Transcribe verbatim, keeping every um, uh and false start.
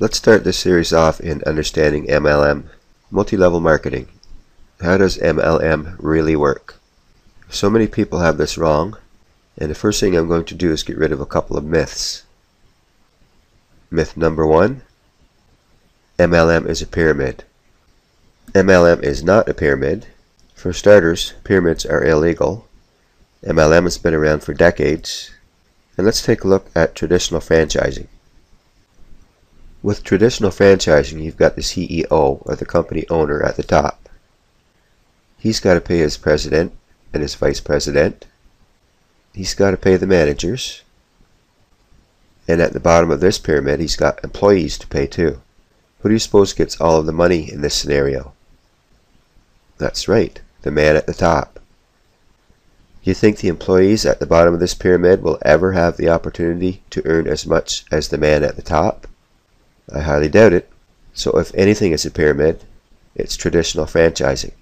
Let's start this series off in understanding M L M, multi-level marketing. How does M L M really work? So many people have this wrong, and the first thing I'm going to do is get rid of a couple of myths. Myth number one, M L M is a pyramid. M L M is not a pyramid. For starters, pyramids are illegal. M L M has been around for decades. And let's take a look at traditional franchising. With traditional franchising, you've got the C E O, or the company owner, at the top. He's got to pay his president and his vice president. He's got to pay the managers. And at the bottom of this pyramid, he's got employees to pay too. Who do you suppose gets all of the money in this scenario? That's right, the man at the top. Do you think the employees at the bottom of this pyramid will ever have the opportunity to earn as much as the man at the top? I highly doubt it. So if anything is a pyramid, it's traditional franchising.